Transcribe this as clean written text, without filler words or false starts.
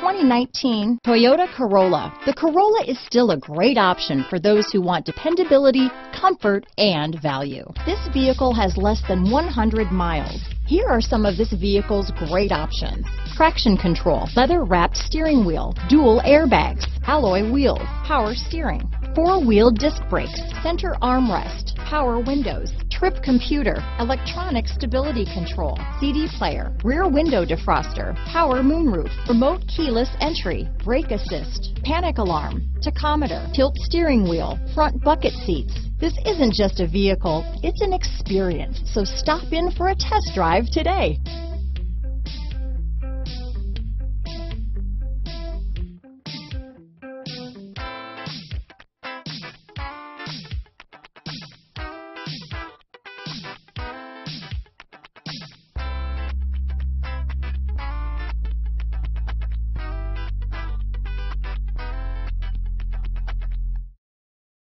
2019 Toyota Corolla. The Corolla is still a great option for those who want dependability, comfort, and value. This vehicle has less than 100 miles. Here are some of this vehicle's great options: traction control, leather-wrapped steering wheel, dual airbags, alloy wheels, power steering, four-wheel disc brakes, center armrest, power windows, trip computer, electronic stability control, CD player, rear window defroster, power moonroof, remote keyless entry, brake assist, panic alarm, tachometer, tilt steering wheel, front bucket seats. This isn't just a vehicle, it's an experience. So stop in for a test drive today.